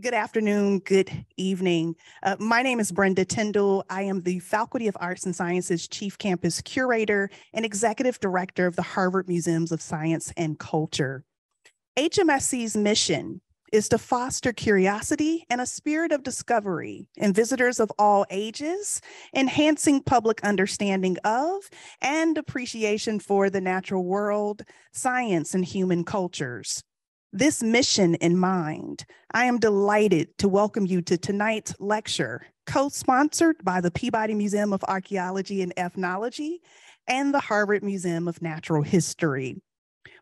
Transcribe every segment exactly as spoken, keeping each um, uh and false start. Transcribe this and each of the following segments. Good afternoon, good evening. Uh, my name is Brenda Tindle. I am the Faculty of Arts and Sciences Chief Campus Curator and Executive Director of the Harvard Museums of Science and Culture. H M S C's mission is to foster curiosity and a spirit of discovery in visitors of all ages, enhancing public understanding of and appreciation for the natural world, science, and human cultures. This mission in mind, I am delighted to welcome you to tonight's lecture, co-sponsored by the Peabody Museum of Archaeology and Ethnology and the Harvard Museum of Natural History.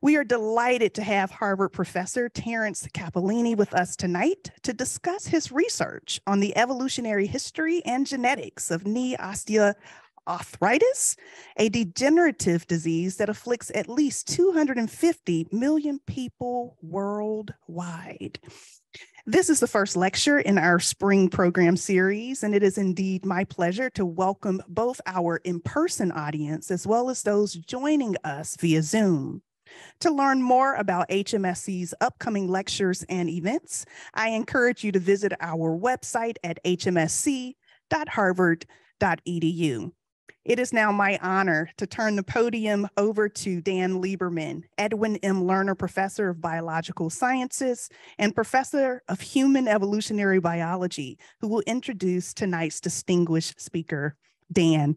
We are delighted to have Harvard Professor Terence Capellini with us tonight to discuss his research on the evolutionary history and genetics of knee osteoarthritis, a degenerative disease that afflicts at least two hundred fifty million people worldwide. This is the first lecture in our spring program series, and it is indeed my pleasure to welcome both our in-person audience as well as those joining us via Zoom. To learn more about H M S C's upcoming lectures and events, I encourage you to visit our website at h m s c dot harvard dot e d u. It is now my honor to turn the podium over to Dan Lieberman, Edwin M. Lerner Professor of Biological Sciences and Professor of Human Evolutionary Biology, who will introduce tonight's distinguished speaker. Dan.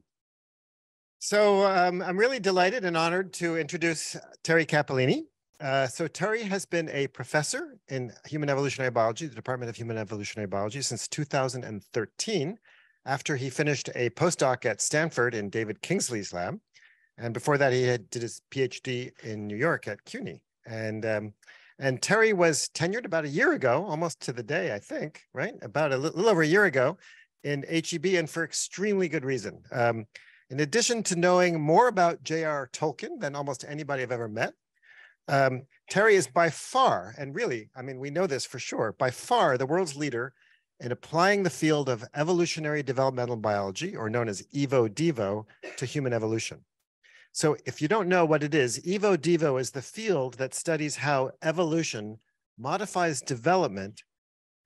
So um, I'm really delighted and honored to introduce Terry Capellini. Uh, so Terry has been a professor in Human Evolutionary Biology, the Department of Human Evolutionary Biology, since two thousand thirteen. After he finished a postdoc at Stanford in David Kingsley's lab. And before that, he had did his PhD in New York at C U N Y. And, um, and Terry was tenured about a year ago, almost to the day, I think, right? About a little over a year ago in H E B, and for extremely good reason. Um, in addition to knowing more about J R Tolkien than almost anybody I've ever met, um, Terry is by far, and really, I mean, we know this for sure, by far the world's leader in applying the field of evolutionary developmental biology, or known as evo-devo, to human evolution. So if you don't know what it is, evo-devo is the field that studies how evolution modifies development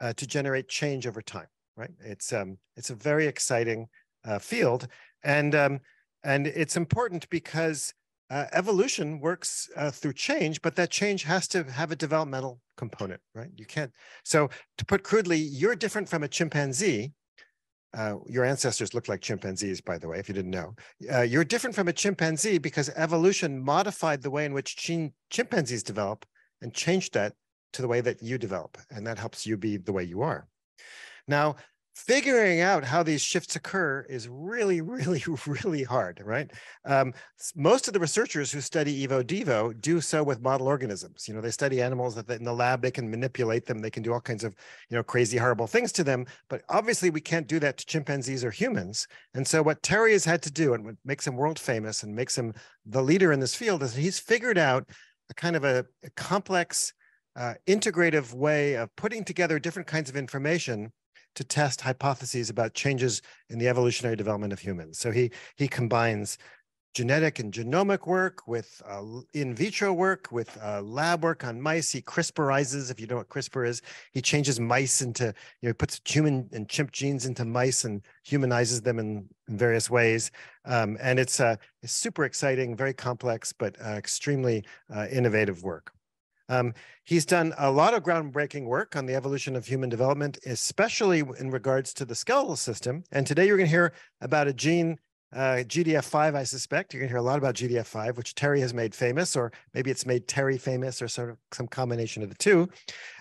uh, to generate change over time, right? It's, um, it's a very exciting uh, field. And, um, and it's important because uh, evolution works uh, through change, but that change has to have a developmental component, right? You can't. So to put crudely, you're different from a chimpanzee. Uh, your ancestors looked like chimpanzees, by the way, if you didn't know. Uh, you're different from a chimpanzee because evolution modified the way in which ch- chimpanzees develop and changed that to the way that you develop. And that helps you be the way you are. Now, figuring out how these shifts occur is really, really, really hard, right? Um, most of the researchers who study evo-devo do so with model organisms. You know, they study animals that they, in the lab, they can manipulate them. They can do all kinds of, you know, crazy, horrible things to them. But obviously, we can't do that to chimpanzees or humans. And so what Terry has had to do, and what makes him world famous and makes him the leader in this field, is he's figured out a kind of a, a complex, uh, integrative way of putting together different kinds of information to test hypotheses about changes in the evolutionary development of humans. So he, he combines genetic and genomic work with uh, in vitro work, with uh, lab work on mice. He CRISPRizes, if you know what CRISPR is. He changes mice into, you know, he puts human and chimp genes into mice and humanizes them in, in various ways. Um, and it's, uh, it's super exciting, very complex, but uh, extremely uh, innovative work. Um, he's done a lot of groundbreaking work on the evolution of human development, especially in regards to the skeletal system. And today you're going to hear about a gene, uh, G D F five, I suspect. You're going to hear a lot about G D F five, which Terry has made famous, or maybe it's made Terry famous, or sort of some combination of the two.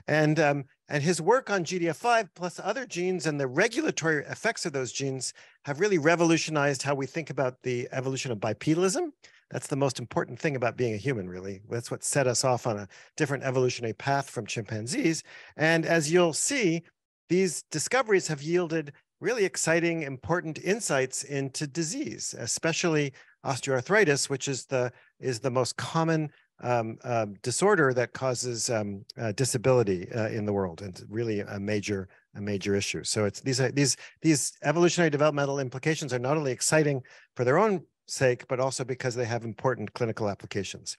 And, um, and his work on G D F five plus other genes and the regulatory effects of those genes have really revolutionized how we think about the evolution of bipedalism. That's the most important thing about being a human, really. That's what set us off on a different evolutionary path from chimpanzees. And as you'll see, these discoveries have yielded really exciting, important insights into disease, especially osteoarthritis, which is the, is the most common um, uh, disorder that causes um, uh, disability uh, in the world, and really a major a major issue. So it's, these, are, these, these evolutionary developmental implications are not only exciting for their own sake, but also because they have important clinical applications.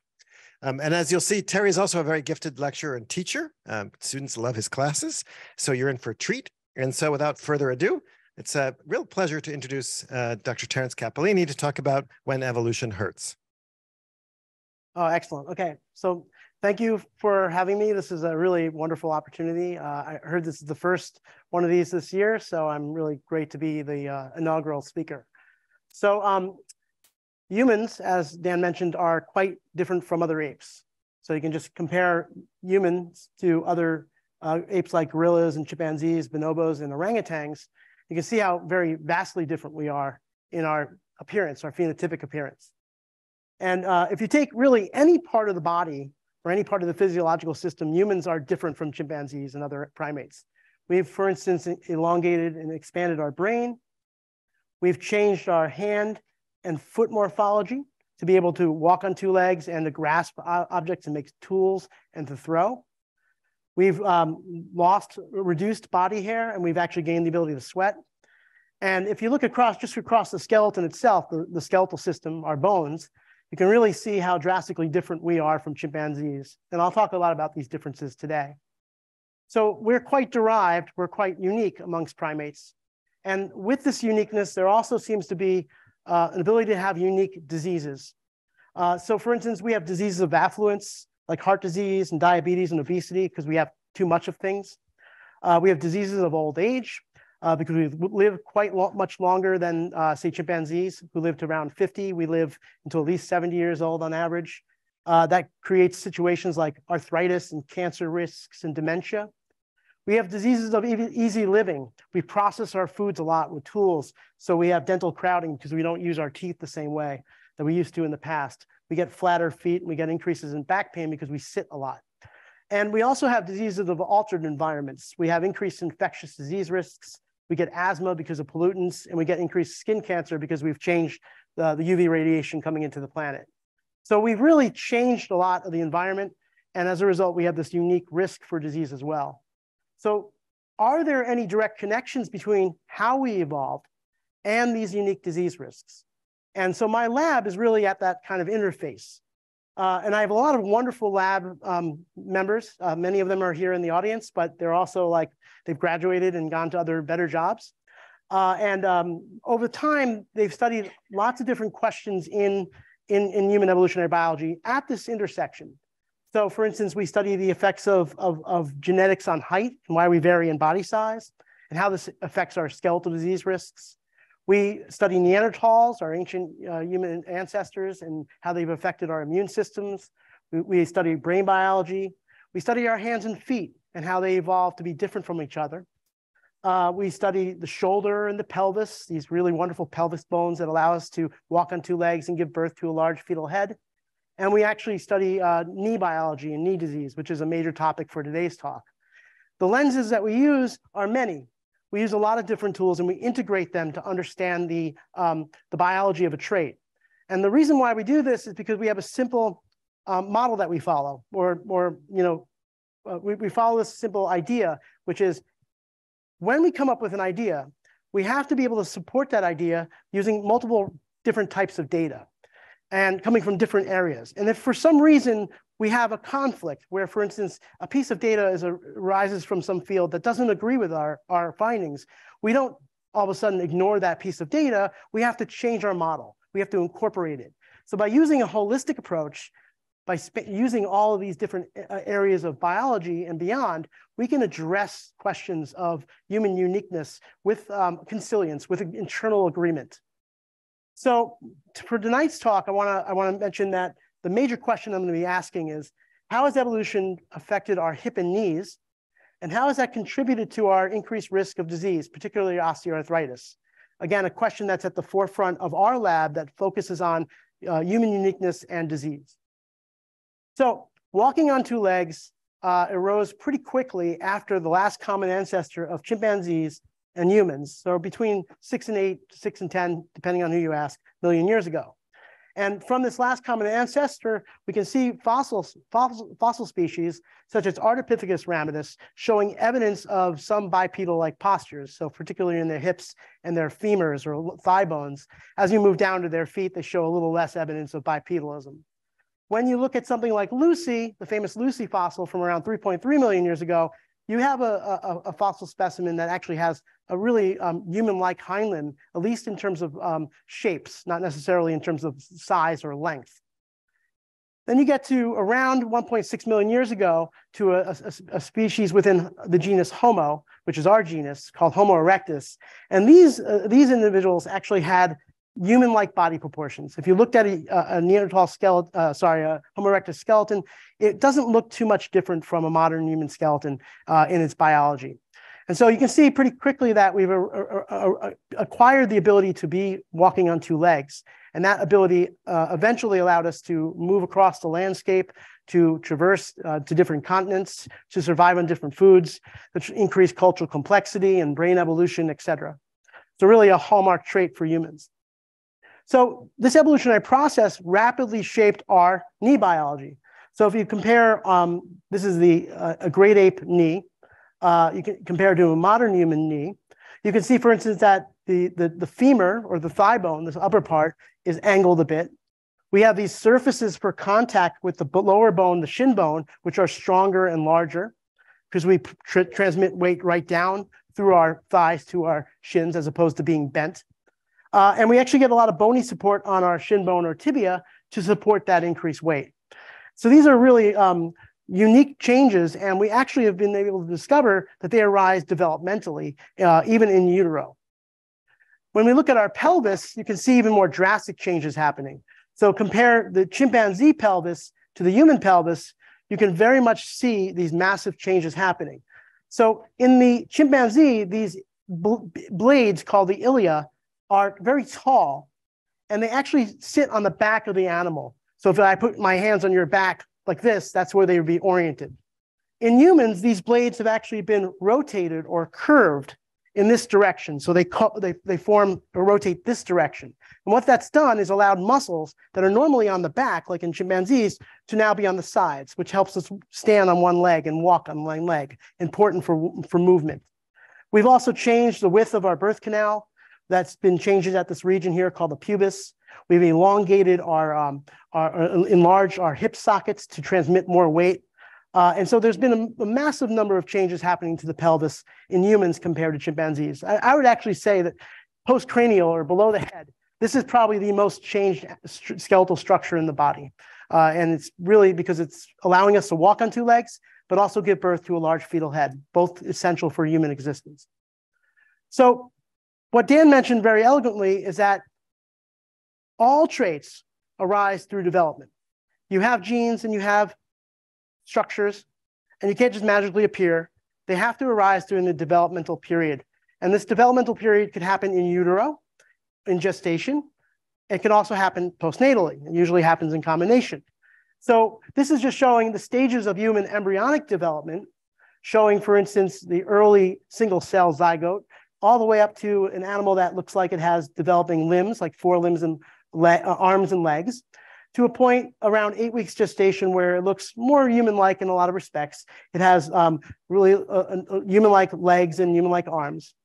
Um, and as you'll see, Terry is also a very gifted lecturer and teacher. Um, students love his classes, so you're in for a treat. And so without further ado, it's a real pleasure to introduce uh, Doctor Terence Capellini to talk about When Evolution Hurts. Oh, excellent. Okay, so thank you for having me. This is a really wonderful opportunity. Uh, I heard this is the first one of these this year, so I'm really great to be the uh, inaugural speaker. So um, humans, as Dan mentioned, are quite different from other apes. So you can just compare humans to other uh, apes like gorillas and chimpanzees, bonobos, and orangutans. You can see how very vastly different we are in our appearance, our phenotypic appearance. And uh, if you take really any part of the body or any part of the physiological system, humans are different from chimpanzees and other primates. We've, for instance, elongated and expanded our brain. We've changed our hand and foot morphology to be able to walk on two legs and to grasp objects and make tools and to throw. We've um, lost, reduced body hair, and we've actually gained the ability to sweat. And if you look across, just across the skeleton itself, the, the skeletal system, our bones, you can really see how drastically different we are from chimpanzees. And I'll talk a lot about these differences today. So we're quite derived, we're quite unique amongst primates. And with this uniqueness, there also seems to be uh, an ability to have unique diseases. Uh, so for instance, we have diseases of affluence, like heart disease and diabetes and obesity, because we have too much of things. Uh, we have diseases of old age, uh, because we live quite lo much longer than, uh, say, chimpanzees, who live to around fifty. We live until at least seventy years old on average. Uh, that creates situations like arthritis and cancer risks and dementia. We have diseases of easy living. We process our foods a lot with tools. So we have dental crowding because we don't use our teeth the same way that we used to in the past. We get flatter feet and we get increases in back pain because we sit a lot. And we also have diseases of altered environments. We have increased infectious disease risks. We get asthma because of pollutants, and we get increased skin cancer because we've changed the, the U V radiation coming into the planet. So we've really changed a lot of the environment. And as a result, we have this unique risk for disease as well. So are there any direct connections between how we evolved and these unique disease risks? And so my lab is really at that kind of interface. Uh, and I have a lot of wonderful lab um, members. Uh, many of them are here in the audience, but they're also like, they've graduated and gone to other better jobs. Uh, and um, over time, they've studied lots of different questions in, in, in human evolutionary biology at this intersection. So for instance, we study the effects of, of, of genetics on height and why we vary in body size and how this affects our skeletal disease risks. We study Neanderthals, our ancient uh, human ancestors, and how they've affected our immune systems. We, we study brain biology. We study our hands and feet and how they evolved to be different from each other. Uh, we study the shoulder and the pelvis, these really wonderful pelvis bones that allow us to walk on two legs and give birth to a large fetal head. And we actually study uh, knee biology and knee disease, which is a major topic for today's talk. The lenses that we use are many. We use a lot of different tools, and we integrate them to understand the, um, the biology of a trait. And the reason why we do this is because we have a simple um, model that we follow, or, or you know, uh, we, we follow this simple idea, which is when we come up with an idea, we have to be able to support that idea using multiple different types of data and coming from different areas. And if for some reason we have a conflict where, for instance, a piece of data is a, arises from some field that doesn't agree with our, our findings, we don't all of a sudden ignore that piece of data. We have to change our model. We have to incorporate it. So by using a holistic approach, by using all of these different areas of biology and beyond, we can address questions of human uniqueness with um, consilience, with an internal agreement. So for tonight's talk, I want to I want to mention that the major question I'm going to be asking is, how has evolution affected our hip and knees, and how has that contributed to our increased risk of disease, particularly osteoarthritis? Again, a question that's at the forefront of our lab that focuses on uh, human uniqueness and disease. So walking on two legs uh, arose pretty quickly after the last common ancestor of chimpanzees and humans, so between six and eight, six and ten, depending on who you ask, million years ago. And from this last common ancestor, we can see fossils, fossil, fossil species, such as Ardipithecus ramidus, showing evidence of some bipedal-like postures, so particularly in their hips and their femurs or thigh bones. As you move down to their feet, they show a little less evidence of bipedalism. When you look at something like Lucy, the famous Lucy fossil from around three point three million years ago, you have a, a, a fossil specimen that actually has a really um, human-like hind limb, at least in terms of um, shapes, not necessarily in terms of size or length. Then you get to around one point six million years ago to a, a, a species within the genus Homo, which is our genus, called Homo erectus. And these, uh, these individuals actually had human-like body proportions. If you looked at a, a Neanderthal skeleton, uh, sorry, a Homo erectus skeleton, it doesn't look too much different from a modern human skeleton uh, in its biology. And so you can see pretty quickly that we've a, a, a, acquired the ability to be walking on two legs. And that ability uh, eventually allowed us to move across the landscape, to traverse uh, to different continents, to survive on different foods, which increased cultural complexity and brain evolution, et cetera. So really a hallmark trait for humans. So this evolutionary process rapidly shaped our knee biology. So if you compare, um, this is the uh, a great ape knee, uh, you can compare to a modern human knee. You can see, for instance, that the, the, the femur or the thigh bone, this upper part, is angled a bit. We have these surfaces for contact with the lower bone, the shin bone, which are stronger and larger because we tr transmit weight right down through our thighs to our shins as opposed to being bent. Uh, and we actually get a lot of bony support on our shin bone or tibia to support that increased weight. So these are really um, unique changes, and we actually have been able to discover that they arise developmentally, uh, even in utero. When we look at our pelvis, you can see even more drastic changes happening. So compare the chimpanzee pelvis to the human pelvis, you can very much see these massive changes happening. So in the chimpanzee, these bl blades called the ilia are very tall, and they actually sit on the back of the animal. So if I put my hands on your back like this, that's where they would be oriented. In humans, these blades have actually been rotated or curved in this direction. So they, they, they form or rotate this direction. And what that's done is allowed muscles that are normally on the back, like in chimpanzees, to now be on the sides, which helps us stand on one leg and walk on one leg, important for, for movement. We've also changed the width of our birth canal. That's been changes at this region here called the pubis. We've elongated our, um, our enlarged our hip sockets to transmit more weight. Uh, and so there's been a, a massive number of changes happening to the pelvis in humans compared to chimpanzees. I, I would actually say that postcranial or below the head, this is probably the most changed st skeletal structure in the body. Uh, and it's really because it's allowing us to walk on two legs, but also give birth to a large fetal head, both essential for human existence. So what Dan mentioned very elegantly is that all traits arise through development. You have genes and you have structures, and you can't just magically appear. They have to arise during the developmental period. And this developmental period could happen in utero, in gestation. It can also happen postnatally. It usually happens in combination. So this is just showing the stages of human embryonic development, showing, for instance, the early single cell zygote, all the way up to an animal that looks like it has developing limbs, like forelimbs and arms and legs, to a point around eight weeks gestation where it looks more human-like in a lot of respects. It has um, really uh, human-like legs and human-like arms.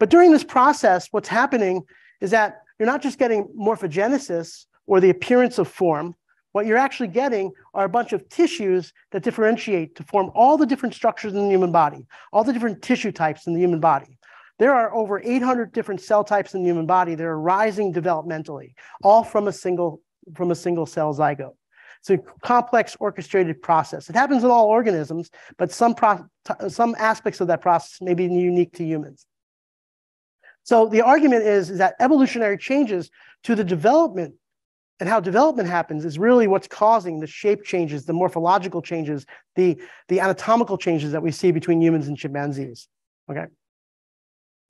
But during this process, what's happening is that you're not just getting morphogenesis or the appearance of form. What you're actually getting are a bunch of tissues that differentiate to form all the different structures in the human body, all the different tissue types in the human body. There are over eight hundred different cell types in the human body that are rising developmentally, all from a single, from a single cell zygote. It's a complex orchestrated process. It happens in all organisms, but some, pro some aspects of that process may be unique to humans. So the argument is, is that evolutionary changes to the development and how development happens is really what's causing the shape changes, the morphological changes, the, the anatomical changes that we see between humans and chimpanzees, okay?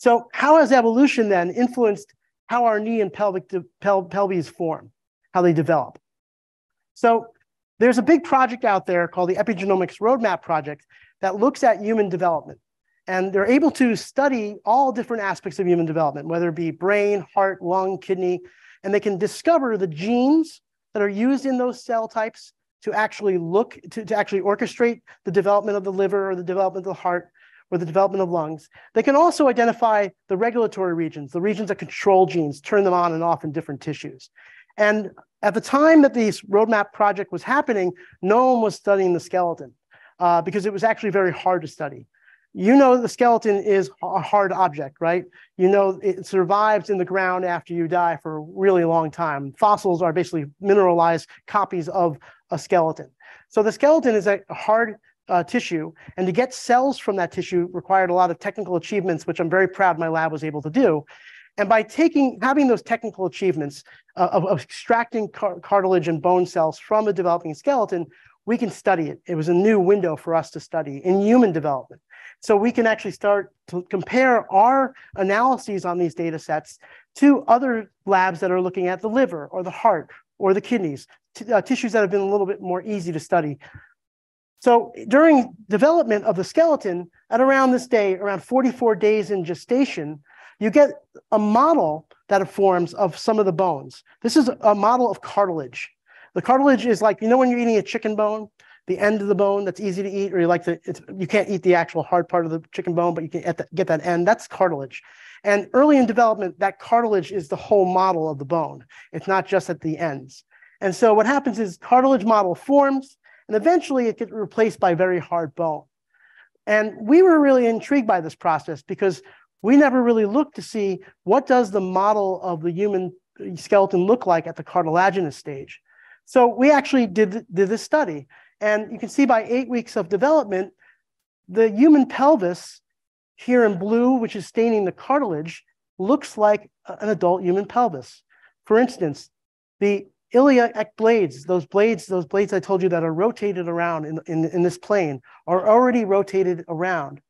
So how has evolution then influenced how our knee and pelvic pel pelvis form, how they develop? So there's a big project out there called the Epigenomics Roadmap Project that looks at human development. And they're able to study all different aspects of human development, whether it be brain, heart, lung, kidney, and they can discover the genes that are used in those cell types to actually look, to, to actually orchestrate the development of the liver or the development of the heart, or the development of lungs. They can also identify the regulatory regions, the regions that control genes, turn them on and off in different tissues. And at the time that this roadmap project was happening, no one was studying the skeleton uh, because it was actually very hard to study. You know, the skeleton is a hard object, right? You know, it survives in the ground after you die for a really long time. Fossils are basically mineralized copies of a skeleton. So the skeleton is a hard uh, tissue, and to get cells from that tissue required a lot of technical achievements, which I'm very proud my lab was able to do. And by taking, having those technical achievements uh, of, of extracting car cartilage and bone cells from a developing skeleton, we can study it. It was a new window for us to study in human development. So we can actually start to compare our analyses on these data sets to other labs that are looking at the liver or the heart or the kidneys, uh, tissues that have been a little bit more easy to study. So during development of the skeleton, at around this day, around forty-four days in gestation, you get a model that forms of some of the bones. This is a model of cartilage. The cartilage is like, you know, when you're eating a chicken bone, the end of the bone that's easy to eat, or you like to, it's, you can't eat the actual hard part of the chicken bone, but you can get that, get that end, that's cartilage. And early in development, that cartilage is the whole model of the bone. It's not just at the ends. And so what happens is cartilage model forms, and eventually it gets replaced by very hard bone. And we were really intrigued by this process because we never really looked to see what does the model of the human skeleton look like at the cartilaginous stage. So we actually did, did this study. And you can see by eight weeks of development, the human pelvis here in blue, which is staining the cartilage, looks like an adult human pelvis. For instance, the iliac blades, those blades, those blades I told you that are rotated around in, in, in this plane are already rotated around.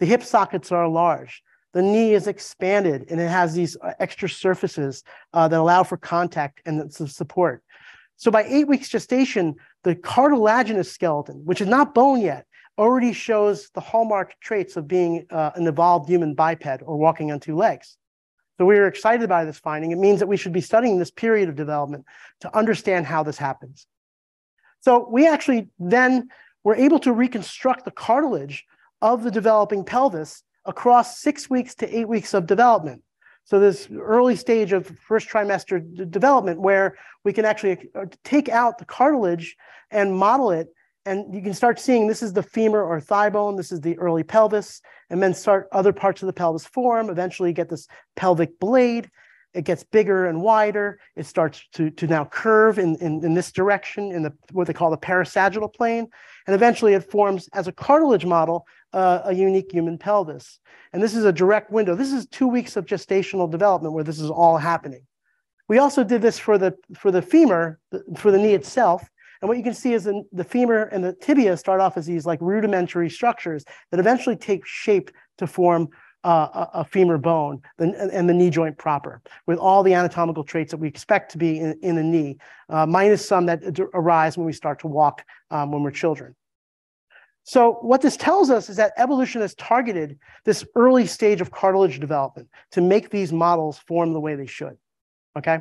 The hip sockets are enlarged. The knee is expanded and it has these extra surfaces uh, that allow for contact and support. So by eight weeks gestation, the cartilaginous skeleton, which is not bone yet, already shows the hallmark traits of being uh, an evolved human biped or walking on two legs. So we were excited by this finding. It means that we should be studying this period of development to understand how this happens. So we actually then were able to reconstruct the cartilage of the developing pelvis across six weeks to eight weeks of development. So this early stage of first trimester development where we can actually take out the cartilage and model it. And you can start seeing this is the femur or thigh bone. This is the early pelvis. And then start other parts of the pelvis form. Eventually you get this pelvic blade. It gets bigger and wider. It starts to, to now curve in, in, in this direction in the, what they call the parasagittal plane. And eventually it forms as a cartilage model, uh, a unique human pelvis. And this is a direct window. This is two weeks of gestational development where this is all happening. We also did this for the, for the femur, for the knee itself. And what you can see is the, the femur and the tibia start off as these like rudimentary structures that eventually take shape to form Uh, a femur bone and the knee joint proper with all the anatomical traits that we expect to be in, in the knee, uh, minus some that arise when we start to walk um, when we're children. So what this tells us is that evolution has targeted this early stage of cartilage development to make these models form the way they should, okay?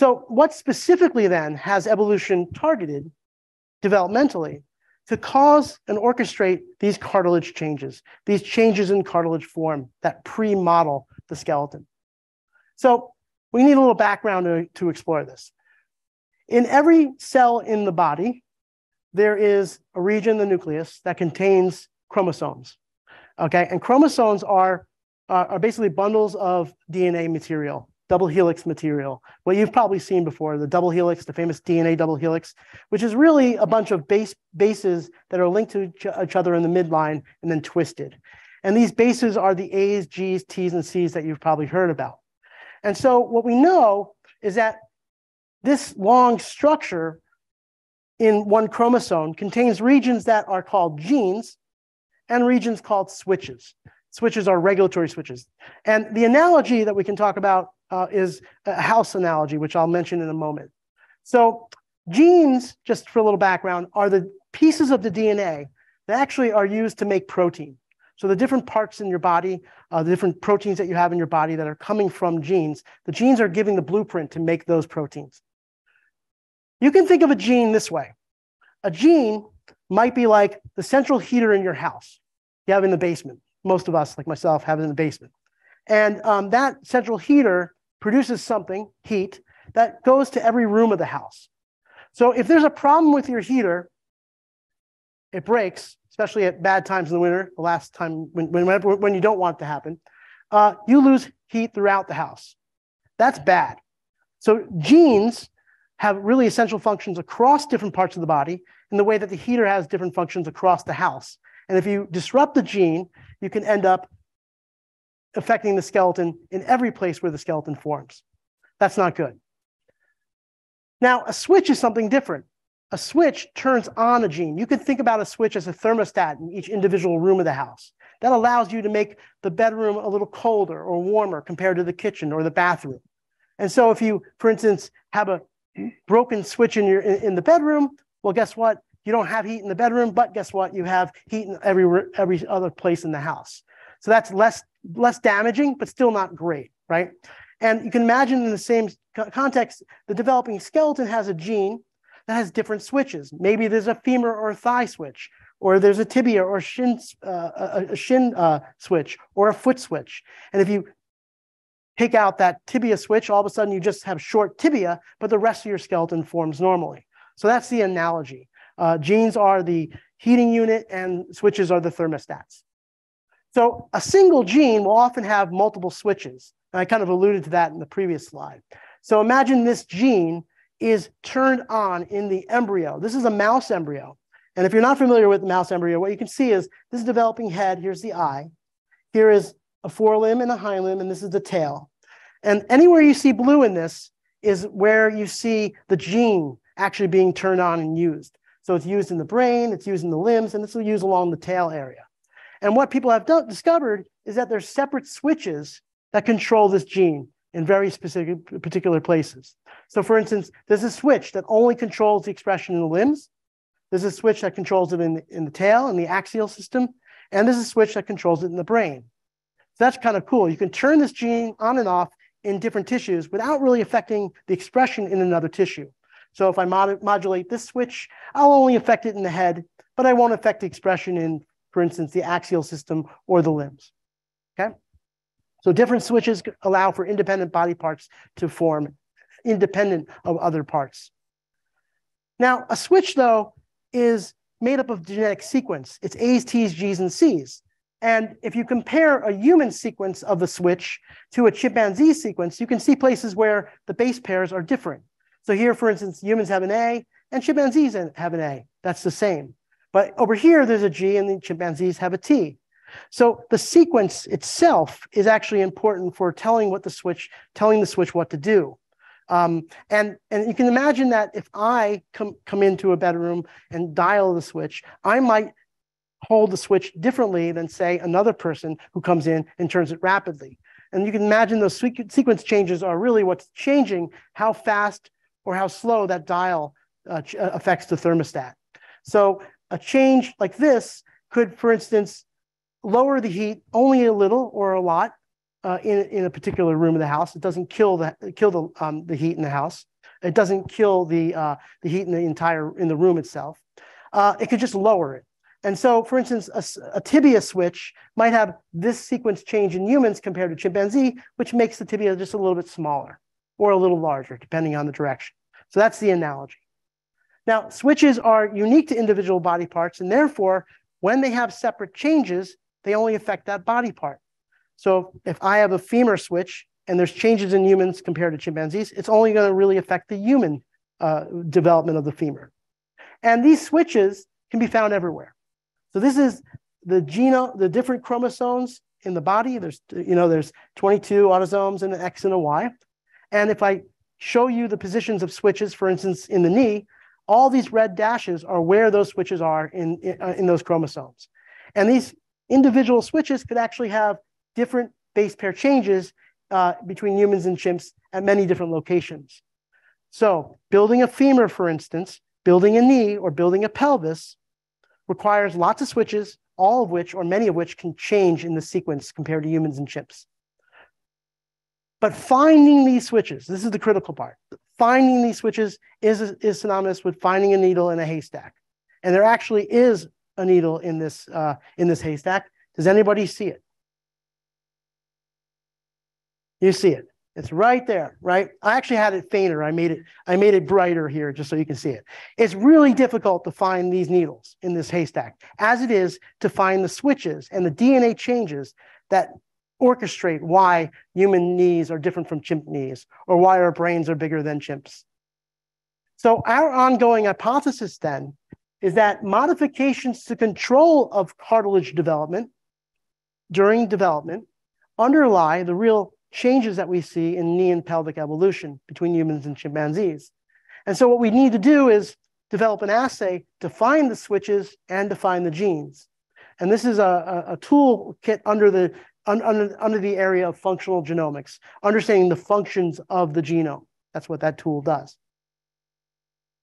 So what specifically then has evolution targeted developmentally to cause and orchestrate these cartilage changes, these changes in cartilage form that pre-model the skeleton? So we need a little background to, to explore this. In every cell in the body, there is a region, the nucleus, that contains chromosomes, okay? And chromosomes are, uh, are basically bundles of D N A material, double helix material, what you've probably seen before, the double helix, the famous D N A double helix, which is really a bunch of base bases that are linked to each other in the midline and then twisted. And these bases are the A's, G's, T's, and C's that you've probably heard about. And so what we know is that this long structure in one chromosome contains regions that are called genes and regions called switches. Switches are regulatory switches. And the analogy that we can talk about Uh, is a house analogy, which I'll mention in a moment. So genes, just for a little background, are the pieces of the D N A that actually are used to make protein. So the different parts in your body, uh, the different proteins that you have in your body that are coming from genes, the genes are giving the blueprint to make those proteins. You can think of a gene this way. A gene might be like the central heater in your house. You have in the basement. Most of us, like myself, have it in the basement. And um, that central heater produces something, heat, that goes to every room of the house. So if there's a problem with your heater, it breaks, especially at bad times in the winter, the last time when, when, when you don't want it to happen, uh, you lose heat throughout the house. That's bad. So genes have really essential functions across different parts of the body in the way that the heater has different functions across the house. And if you disrupt the gene, you can end up affecting the skeleton in every place where the skeleton forms. That's not good. Now, a switch is something different. A switch turns on a gene. You could think about a switch as a thermostat in each individual room of the house. That allows you to make the bedroom a little colder or warmer compared to the kitchen or the bathroom. And so if you, for instance, have a broken switch in your in, in the bedroom, well, guess what? You don't have heat in the bedroom, but guess what? You have heat in every, every other place in the house. So that's less, less damaging, but still not great, right? And you can imagine in the same context, the developing skeleton has a gene that has different switches. Maybe there's a femur or a thigh switch, or there's a tibia or shin, uh, a, a shin uh, switch, or a foot switch. And if you take out that tibia switch, all of a sudden you just have short tibia, but the rest of your skeleton forms normally. So that's the analogy. Uh, genes are the heating unit and switches are the thermostats. So a single gene will often have multiple switches. And I kind of alluded to that in the previous slide. So imagine this gene is turned on in the embryo. This is a mouse embryo. And if you're not familiar with the mouse embryo, what you can see is this is developing head, here's the eye, here is a forelimb and a hind limb, and this is the tail. And anywhere you see blue in this is where you see the gene actually being turned on and used. So it's used in the brain, it's used in the limbs, and this will use along the tail area. And what people have discovered is that there's separate switches that control this gene in very specific particular places. So for instance, there's a switch that only controls the expression in the limbs. There's a switch that controls it in the, in the tail and the axial system. And there's a switch that controls it in the brain. So that's kind of cool. You can turn this gene on and off in different tissues without really affecting the expression in another tissue. So if I mod modulate this switch, I'll only affect it in the head, but I won't affect the expression in, for instance, the axial system or the limbs, okay? So different switches allow for independent body parts to form independent of other parts. Now, a switch, though, is made up of genetic sequence. It's A's, T's, G's, and C's. And if you compare a human sequence of the switch to a chimpanzee sequence, you can see places where the base pairs are different. So here, for instance, humans have an A and chimpanzees have an A. That's the same. But over here, there's a G and the chimpanzees have a T. So the sequence itself is actually important for telling what the switch, telling the switch what to do. Um, and, and you can imagine that if I come, come into a bedroom and dial the switch, I might hold the switch differently than, say, another person who comes in and turns it rapidly. And you can imagine those sequence changes are really what's changing how fast or how slow that dial uh, affects the thermostat. So a change like this could, for instance, lower the heat only a little or a lot uh, in, in a particular room of the house. It doesn't kill the, kill the, um, the heat in the house. It doesn't kill the, uh, the heat in the entire, in the room itself. Uh, it could just lower it. And so, for instance, a, a tibia switch might have this sequence change in humans compared to chimpanzee, which makes the tibia just a little bit smaller or a little larger, depending on the direction. So that's the analogy. Now, switches are unique to individual body parts, and therefore, when they have separate changes, they only affect that body part. So if I have a femur switch and there's changes in humans compared to chimpanzees, it's only going to really affect the human uh, development of the femur. And these switches can be found everywhere. So this is the genome, the different chromosomes in the body. There's, you know, there's twenty-two autosomes and an X and a Y. And if I show you the positions of switches, for instance, in the knee, all these red dashes are where those switches are in, in, uh, in those chromosomes. And these individual switches could actually have different base pair changes uh, between humans and chimps at many different locations. So building a femur, for instance, building a knee, or building a pelvis requires lots of switches, all of which, or many of which, can change in the sequence compared to humans and chimps. But finding these switches, this is the critical part, finding these switches is, is synonymous with finding a needle in a haystack. And there actually is a needle in this, uh, in this haystack. Does anybody see it? You see it. It's right there, right? I actually had it fainter. I made it, I made it brighter here just so you can see it. It's really difficult to find these needles in this haystack, as it is to find the switches and the D N A changes that orchestrate why human knees are different from chimp knees, or why our brains are bigger than chimps. So our ongoing hypothesis then is that modifications to control of cartilage development during development underlie the real changes that we see in knee and pelvic evolution between humans and chimpanzees. And so what we need to do is develop an assay to find the switches and to find the genes. And this is a, a, a tool kit under the, under, under the area of functional genomics, understanding the functions of the genome. That's what that tool does.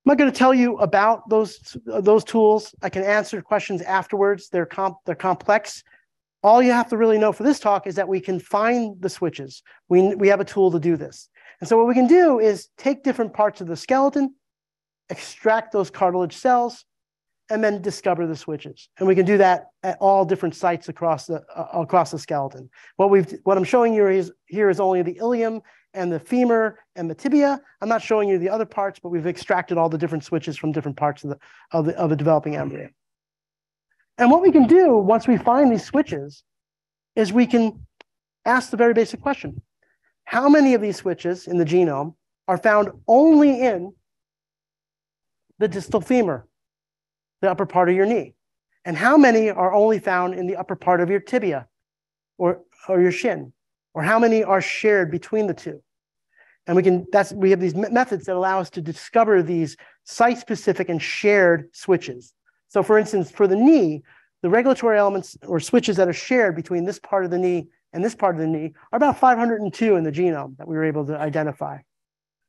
I'm not going to tell you about those, those tools. I can answer questions afterwards. They're, comp, they're complex. All you have to really know for this talk is that we can find the switches. We, we have a tool to do this. And so what we can do is take different parts of the skeleton, extract those cartilage cells, and then discover the switches. And we can do that at all different sites across the, uh, across the skeleton. What, we've, what I'm showing you is, here is only the ilium and the femur and the tibia. I'm not showing you the other parts, but we've extracted all the different switches from different parts of the, of the, of the developing embryo. And what we can do once we find these switches is we can ask the very basic question. How many of these switches in the genome are found only in the distal femur, the upper part of your knee? And how many are only found in the upper part of your tibia or, or your shin? Or how many are shared between the two? And we can, that's, we have these methods that allow us to discover these site-specific and shared switches. So for instance, for the knee, the regulatory elements or switches that are shared between this part of the knee and this part of the knee are about five hundred two in the genome that we were able to identify.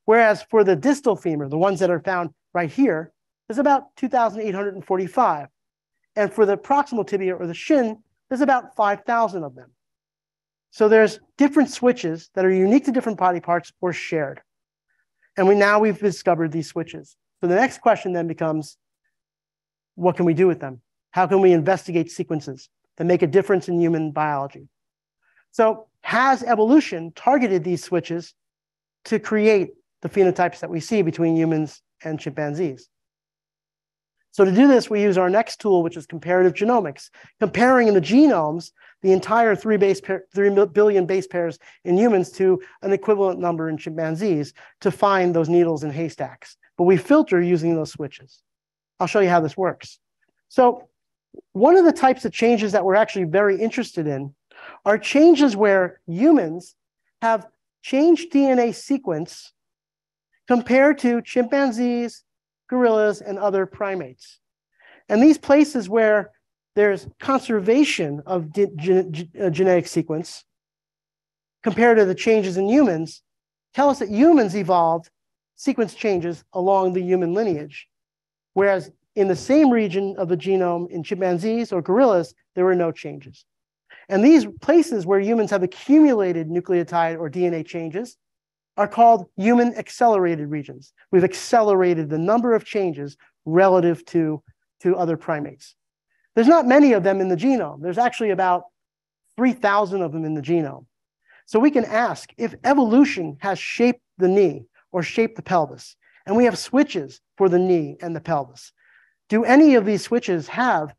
Whereas for the distal femur, the ones that are found right here, there's about two thousand eight hundred forty-five. And for the proximal tibia or the shin, there's about five thousand of them. So there's different switches that are unique to different body parts or shared. And we, now we've discovered these switches. So the next question then becomes, what can we do with them? How can we investigate sequences that make a difference in human biology? So has evolution targeted these switches to create the phenotypes that we see between humans and chimpanzees? So to do this, we use our next tool, which is comparative genomics, comparing in the genomes the entire three, base pair, three billion base pairs in humans to an equivalent number in chimpanzees to find those needles in haystacks. But we filter using those switches. I'll show you how this works. So one of the types of changes that we're actually very interested in are changes where humans have changed D N A sequence compared to chimpanzees, gorillas, and other primates. And these places where there's conservation of gen uh, genetic sequence compared to the changes in humans tell us that humans evolved sequence changes along the human lineage. Whereas in the same region of the genome in chimpanzees or gorillas, there were no changes. And these places where humans have accumulated nucleotide or D N A changes are called human accelerated regions. We've accelerated the number of changes relative to, to other primates. There's not many of them in the genome. There's actually about three thousand of them in the genome. So we can ask if evolution has shaped the knee or shaped the pelvis, and we have switches for the knee and the pelvis. Do any of these switches have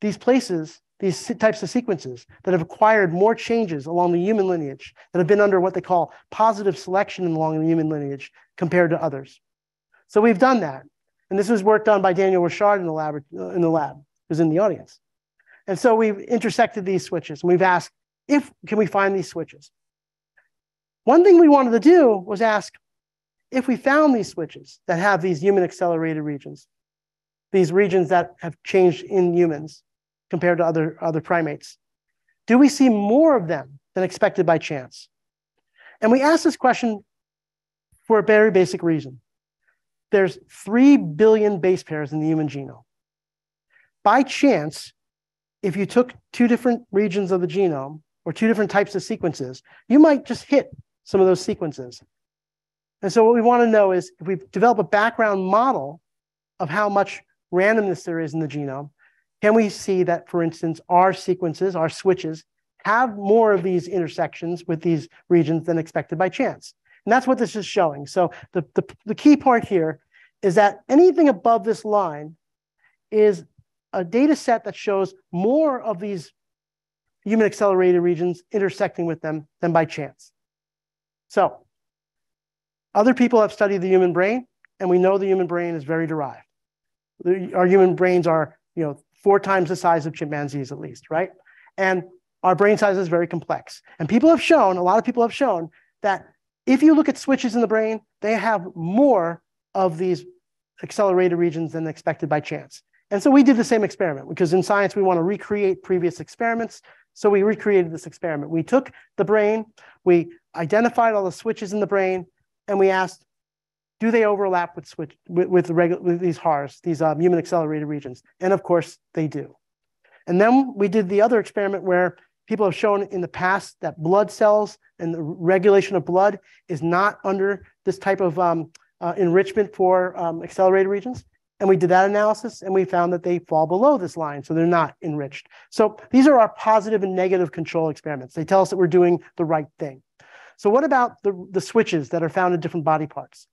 these places, these types of sequences that have acquired more changes along the human lineage that have been under what they call positive selection along the human lineage compared to others? So we've done that. And this was work done by Daniel Richard in the lab, in the lab who's in the audience. And so we've intersected these switches. And we've asked, if can we find these switches? One thing we wanted to do was ask, if we found these switches that have these human accelerated regions, these regions that have changed in humans compared to other, other primates, do we see more of them than expected by chance? And we asked this question for a very basic reason. There's three billion base pairs in the human genome. By chance, if you took two different regions of the genome or two different types of sequences, you might just hit some of those sequences. And so what we want to know is if we develop a background model of how much randomness there is in the genome, can we see that, for instance, our sequences, our switches, have more of these intersections with these regions than expected by chance. And that's what this is showing. So the, the, the key part here is that anything above this line is a data set that shows more of these human accelerated regions intersecting with them than by chance. So other people have studied the human brain, and we know the human brain is very derived. Our human brains are, you know, four times the size of chimpanzees at least, right? And our brain size is very complex. And people have shown, a lot of people have shown that if you look at switches in the brain, they have more of these accelerated regions than expected by chance. And so we did the same experiment, because in science, we want to recreate previous experiments. So we recreated this experiment. We took the brain, we identified all the switches in the brain, and we asked, do they overlap with, switch, with, with, regu with these H A Rs, these um, human accelerated regions? And of course, they do. And then we did the other experiment where people have shown in the past that blood cells and the regulation of blood is not under this type of um, uh, enrichment for um, accelerated regions. And we did that analysis, and we found that they fall below this line, so they're not enriched. So these are our positive and negative control experiments. They tell us that we're doing the right thing. So what about the, the switches that are found in different body parts?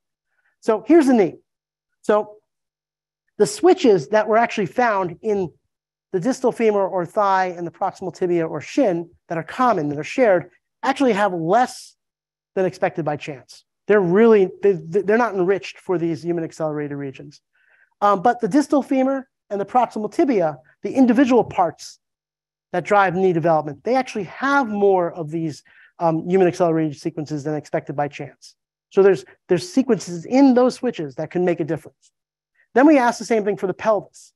So here's the knee. So the switches that were actually found in the distal femur or thigh and the proximal tibia or shin that are common, that are shared, actually have less than expected by chance. They're really, they, they're not enriched for these human accelerated regions. Um, but the distal femur and the proximal tibia, the individual parts that drive knee development, they actually have more of these um, human accelerated sequences than expected by chance. So there's, there's sequences in those switches that can make a difference. Then we asked the same thing for the pelvis.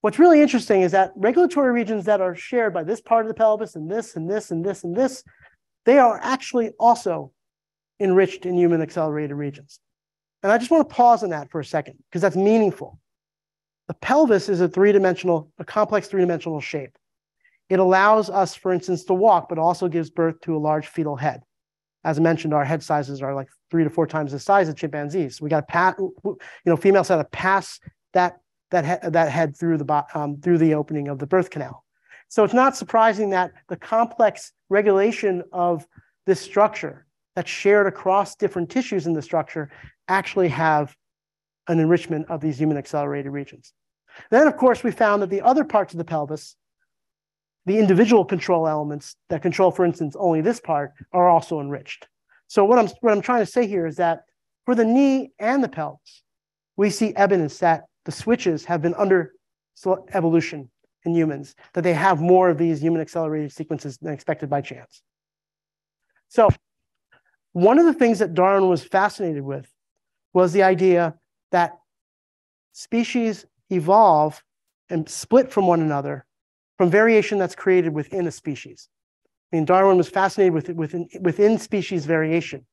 What's really interesting is that regulatory regions that are shared by this part of the pelvis and this and this and this and this, they are actually also enriched in human accelerated regions. And I just want to pause on that for a second, because that's meaningful. The pelvis is a three-dimensional, a complex three-dimensional shape. It allows us, for instance, to walk, but also gives birth to a large fetal head. As I mentioned, our head sizes are like three to four times the size of chimpanzees. So we got to pass, you know, females have to pass that that he that head through the um, through the opening of the birth canal. So it's not surprising that the complex regulation of this structure that's shared across different tissues in the structure actually have an enrichment of these human accelerated regions. Then, of course, we found that the other parts of the pelvis, the individual control elements that control, for instance, only this part, are also enriched. So what I'm, what I'm trying to say here is that for the knee and the pelvis, we see evidence that the switches have been under evolution in humans, that they have more of these human accelerated sequences than expected by chance. So one of the things that Darwin was fascinated with was the idea that species evolve and split from one another from variation that's created within a species. I mean, Darwin was fascinated with within, within species variation.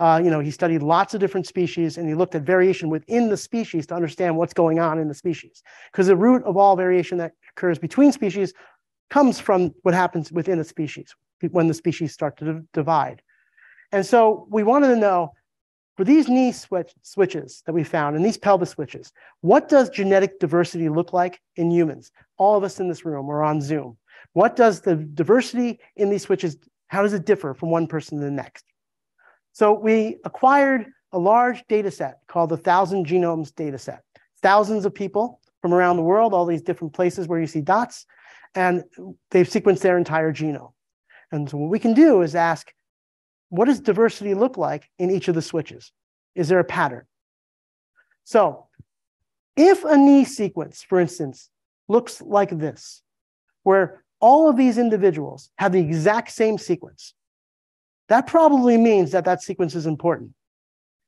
Uh, you know, he studied lots of different species, and he looked at variation within the species to understand what's going on in the species. Because the root of all variation that occurs between species comes from what happens within a species, when the species start to divide. And so we wanted to know, for these knee switch, switches that we found and these pelvis switches, what does genetic diversity look like in humans? All of us in this room or on Zoom. What does the diversity in these switches, how does it differ from one person to the next? So we acquired a large data set called the one thousand Genomes Data Set. Thousands of people from around the world, all these different places where you see dots, and they've sequenced their entire genome. And so what we can do is ask, what does diversity look like in each of the switches? Is there a pattern? So if a knee sequence, for instance, looks like this, where all of these individuals have the exact same sequence, that probably means that that sequence is important,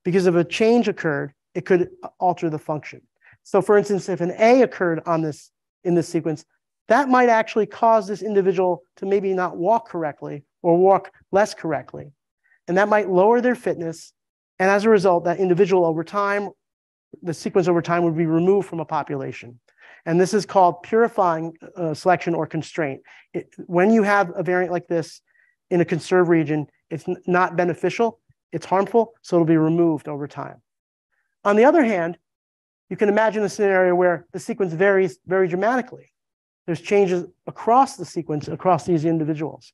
because if a change occurred, it could alter the function. So for instance, if an A occurred on this, in this sequence, that might actually cause this individual to maybe not walk correctly or walk less correctly. And that might lower their fitness. And as a result, that individual over time, the sequence over time would be removed from a population. And this is called purifying uh, selection or constraint. It, when you have a variant like this in a conserved region, it's not beneficial, it's harmful, so it'll be removed over time. On the other hand, you can imagine a scenario where the sequence varies very dramatically. There's changes across the sequence, across these individuals.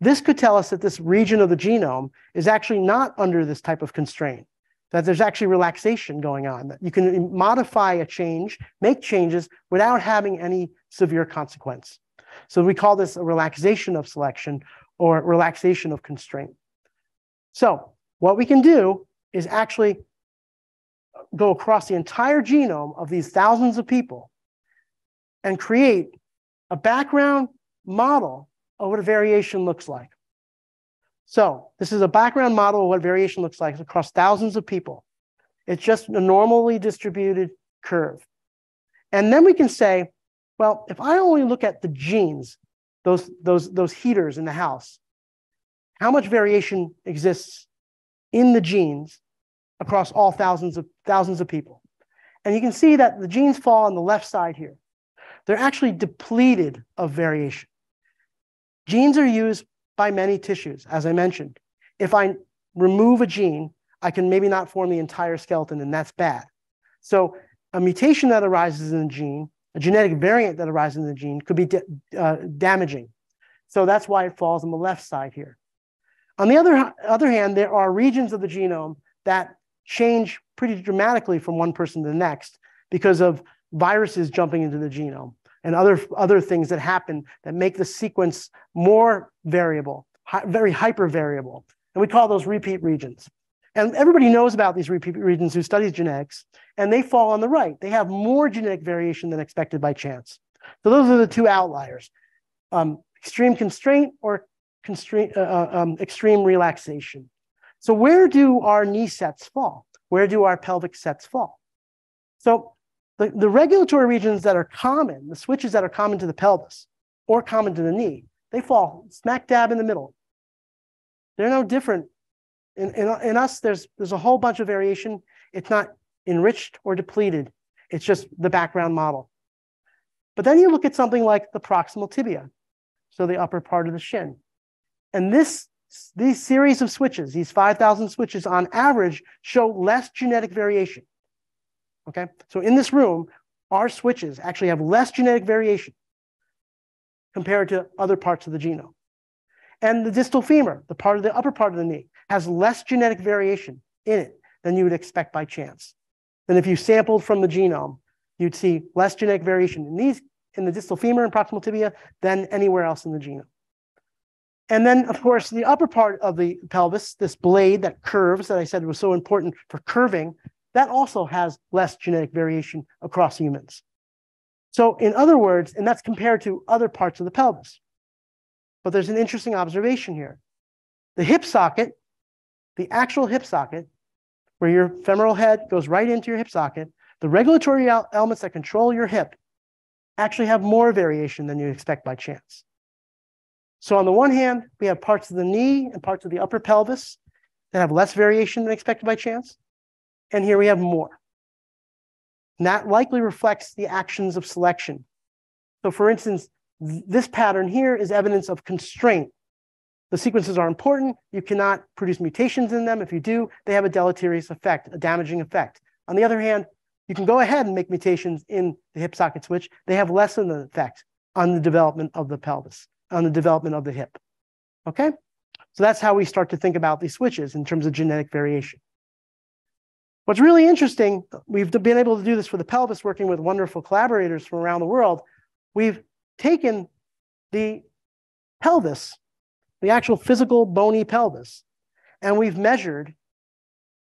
This could tell us that this region of the genome is actually not under this type of constraint, that there's actually relaxation going on, that you can modify a change, make changes without having any severe consequence. So we call this a relaxation of selection or relaxation of constraint. So what we can do is actually go across the entire genome of these thousands of people and create a background model of what a variation looks like. So this is a background model of what variation looks like across thousands of people. It's just a normally distributed curve. And then we can say, well, if I only look at the genes, those, those, those heaters in the house, how much variation exists in the genes across all thousands of, thousands of people? And you can see that the genes fall on the left side here. They're actually depleted of variation. Genes are used by many tissues, as I mentioned. If I remove a gene, I can maybe not form the entire skeleton, and that's bad. So a mutation that arises in a gene, a genetic variant that arises in the gene, could be uh, damaging. So that's why it falls on the left side here. On the other, other hand, there are regions of the genome that change pretty dramatically from one person to the next because of viruses jumping into the genome and other, other things that happen that make the sequence more variable, hi, very hypervariable. And we call those repeat regions. And everybody knows about these repeat regions who studies genetics, and they fall on the right. They have more genetic variation than expected by chance. So those are the two outliers, um, extreme constraint or constraint, uh, um, extreme relaxation. So where do our knee sets fall? Where do our pelvic sets fall? So the, the regulatory regions that are common, the switches that are common to the pelvis or common to the knee, they fall smack dab in the middle. They're no different. In, in, in us, there's, there's a whole bunch of variation. It's not enriched or depleted. It's just the background model. But then you look at something like the proximal tibia, so the upper part of the shin. And this, these series of switches, these five thousand switches on average, show less genetic variation. Okay, so in this room, our switches actually have less genetic variation compared to other parts of the genome. And the distal femur, the part of the upper part of the knee, has less genetic variation in it than you would expect by chance. Then if you sampled from the genome, you'd see less genetic variation in these, in the distal femur and proximal tibia, than anywhere else in the genome. And then, of course, the upper part of the pelvis, this blade that curves that I said was so important for curving, that also has less genetic variation across humans. So in other words, and that's compared to other parts of the pelvis. But there's an interesting observation here. The hip socket, the actual hip socket, where your femoral head goes right into your hip socket, the regulatory elements that control your hip actually have more variation than you expect by chance. So on the one hand, we have parts of the knee and parts of the upper pelvis that have less variation than expected by chance. And here we have more. And that likely reflects the actions of selection. So for instance, this pattern here is evidence of constraint. The sequences are important. You cannot produce mutations in them. If you do, they have a deleterious effect, a damaging effect. On the other hand, you can go ahead and make mutations in the hip socket switch. They have less of an effect on the development of the pelvis, on the development of the hip. Okay? So that's how we start to think about these switches in terms of genetic variation. What's really interesting, we've been able to do this for the pelvis working with wonderful collaborators from around the world. We've taken the pelvis, the actual physical bony pelvis, and we've measured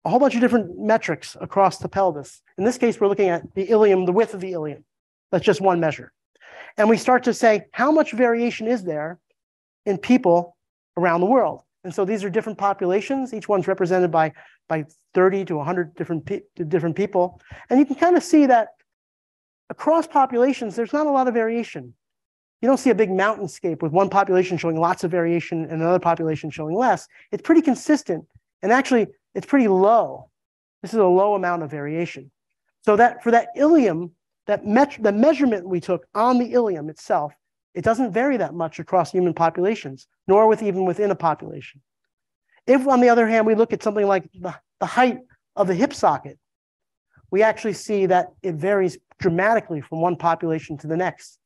a whole bunch of different metrics across the pelvis. In this case, we're looking at the ilium, the width of the ilium. That's just one measure. And we start to say, how much variation is there in people around the world? And so these are different populations. Each one's represented by, by thirty to one hundred different, pe different people. And you can kind of see that across populations, there's not a lot of variation. You don't see a big mountainscape with one population showing lots of variation and another population showing less. It's pretty consistent, and actually it's pretty low. This is a low amount of variation. So that for that ilium, that met the measurement we took on the ilium itself, it doesn't vary that much across human populations, nor with even within a population. If, on the other hand, we look at something like the, the height of the hip socket, we actually see that it varies dramatically from one population to the next.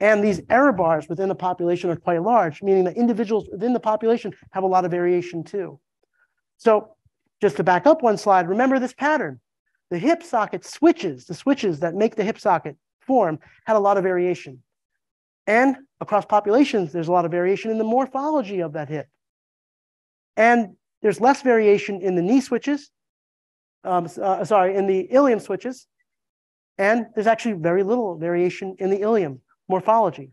And these error bars within the population are quite large, meaning that individuals within the population have a lot of variation too. So just to back up one slide, remember this pattern. The hip socket switches, the switches that make the hip socket form had a lot of variation. And across populations, there's a lot of variation in the morphology of that hip. And there's less variation in the knee switches, um, uh, sorry, in the ilium switches. And there's actually very little variation in the ilium morphology.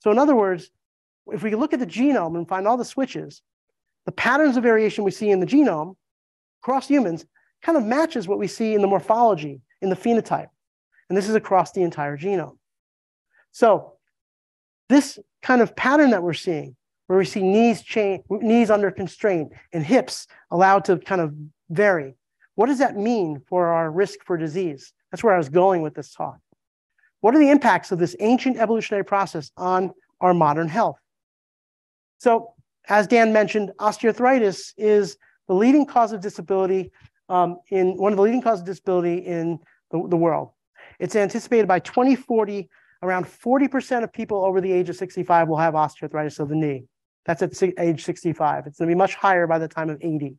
So in other words, if we look at the genome and find all the switches, the patterns of variation we see in the genome across humans kind of matches what we see in the morphology, in the phenotype. And this is across the entire genome. So this kind of pattern that we're seeing, where we see knees, chain, knees under constraint and hips allowed to kind of vary, what does that mean for our risk for disease? That's where I was going with this talk. What are the impacts of this ancient evolutionary process on our modern health? So as Dan mentioned, osteoarthritis is the leading cause of disability um, in one of the leading causes of disability in the, the world. It's anticipated by twenty forty, around forty percent of people over the age of sixty-five will have osteoarthritis of the knee. That's at age sixty-five. It's going to be much higher by the time of eighty.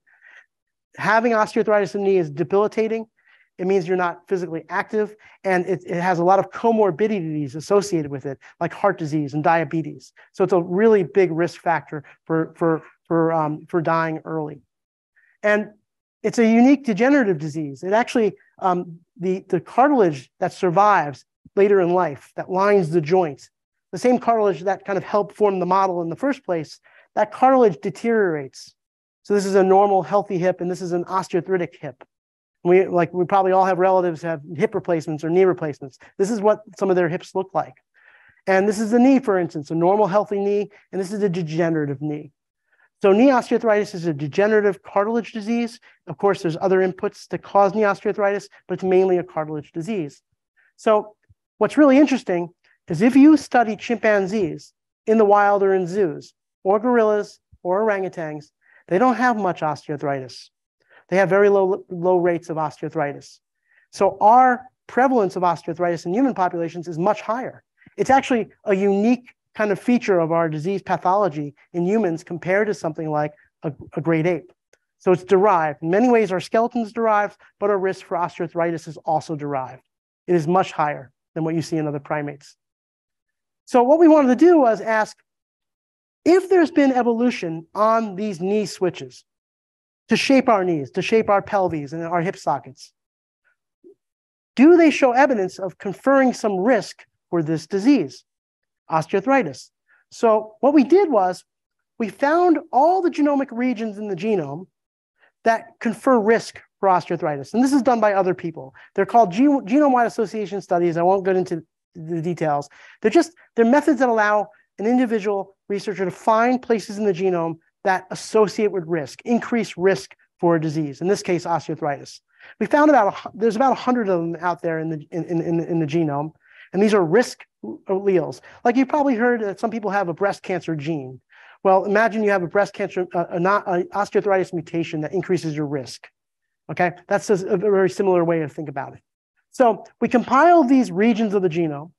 Having osteoarthritis of the knee is debilitating. It means you're not physically active, and it, it has a lot of comorbidities associated with it, like heart disease and diabetes. So it's a really big risk factor for, for, for, um, for dying early. And it's a unique degenerative disease. It actually, um, the, the cartilage that survives later in life, that lines the joints, the same cartilage that kind of helped form the model in the first place, that cartilage deteriorates. So this is a normal, healthy hip, and this is an osteoarthritic hip. We, like, we probably all have relatives have hip replacements or knee replacements. This is what some of their hips look like. And this is the knee, for instance, a normal healthy knee, and this is a degenerative knee. So knee osteoarthritis is a degenerative cartilage disease. Of course, there's other inputs that cause knee osteoarthritis, but it's mainly a cartilage disease. So what's really interesting is if you study chimpanzees in the wild or in zoos, or gorillas or orangutans, they don't have much osteoarthritis. They have very low, low rates of osteoarthritis. So our prevalence of osteoarthritis in human populations is much higher. It's actually a unique kind of feature of our disease pathology in humans compared to something like a, a great ape. So it's derived. In many ways, our skeleton's derived, but our risk for osteoarthritis is also derived. It is much higher than what you see in other primates. So what we wanted to do was ask, if there's been evolution on these knee switches, to shape our knees, to shape our pelvis and our hip sockets, do they show evidence of conferring some risk for this disease, osteoarthritis? So what we did was we found all the genomic regions in the genome that confer risk for osteoarthritis. And this is done by other people. They're called genome-wide association studies. I won't go into the details. They're just, they're methods that allow an individual researcher to find places in the genome that associate with risk, increase risk for a disease, in this case, osteoarthritis. We found about, there's about one hundred of them out there in the, in, in, in the genome, and these are risk alleles. Like you probably heard that some people have a breast cancer gene. Well, imagine you have a breast cancer, uh, an osteoarthritis mutation that increases your risk, okay? That's a, a very similar way to think about it. So we compiled these regions of the genome,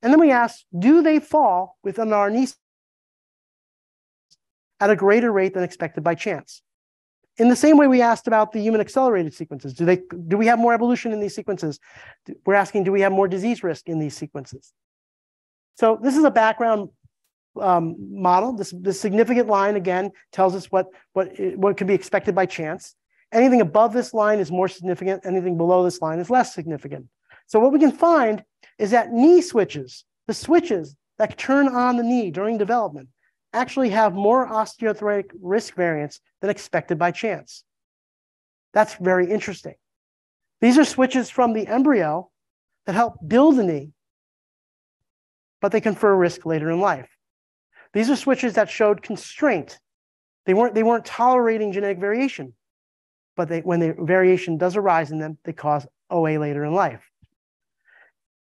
and then we asked, do they fall within our knee at a greater rate than expected by chance? In the same way we asked about the human accelerated sequences, do they, do we have more evolution in these sequences? We're asking, do we have more disease risk in these sequences? So this is a background um, model. This, this significant line, again, tells us what, what, what can be expected by chance. Anything above this line is more significant. Anything below this line is less significant. So what we can find is that knee switches, the switches that turn on the knee during development, actually have more osteoarthritic risk variance than expected by chance. That's very interesting. These are switches from the embryo that help build the knee, but they confer risk later in life. These are switches that showed constraint. They weren't, they weren't tolerating genetic variation, but they, when the variation does arise in them, they cause O A later in life.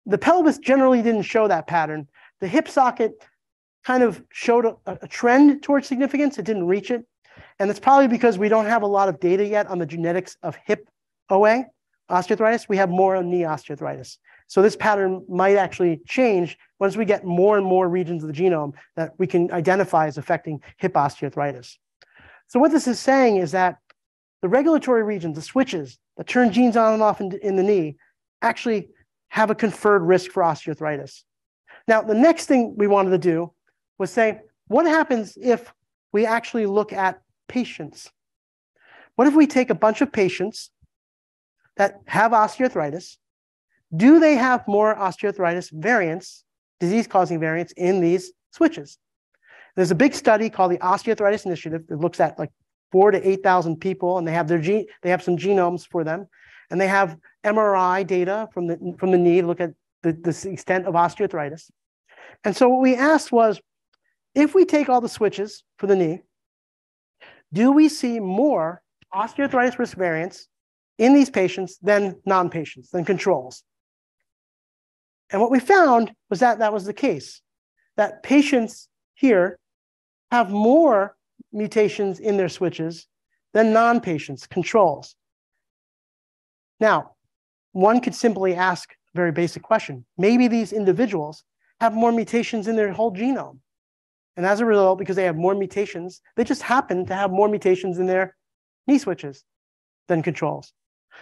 The pelvis generally didn't show that pattern. The hip socket kind of showed a, a trend towards significance. It didn't reach it. And that's probably because we don't have a lot of data yet on the genetics of hip O A. osteoarthritis, we have more on knee osteoarthritis. So this pattern might actually change once we get more and more regions of the genome that we can identify as affecting hip osteoarthritis. So what this is saying is that the regulatory regions, the switches that turn genes on and off in, in the knee, actually have a conferred risk for osteoarthritis. Now, the next thing we wanted to do was say, what happens if we actually look at patients? What if we take a bunch of patients that have osteoarthritis? Do they have more osteoarthritis variants, disease-causing variants, in these switches? There's a big study called the Osteoarthritis Initiative that looks at like four to eight thousand people, and they have their gene, they have some genomes for them, and they have M R I data from the from the knee to look at the, the extent of osteoarthritis. And so what we asked was, if we take all the switches for the knee, do we see more osteoarthritis risk variants in these patients than non-patients, than controls? And what we found was that that was the case, that patients here have more mutations in their switches than non-patients, controls. Now, one could simply ask a very basic question. Maybe these individuals have more mutations in their whole genome. And as a result, because they have more mutations, they just happen to have more mutations in their knee switches than controls.